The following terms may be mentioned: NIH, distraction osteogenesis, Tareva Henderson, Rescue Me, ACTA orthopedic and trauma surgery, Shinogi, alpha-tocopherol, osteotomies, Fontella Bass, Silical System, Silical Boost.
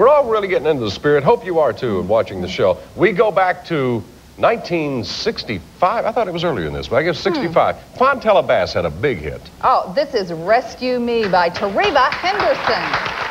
We're all really getting into the spirit. Hope you are, too, watching the show. We go back to 1965. I thought it was earlier than this, but I guess 65. Fontella Bass had a big hit. Oh, this is Rescue Me by Tareva Henderson.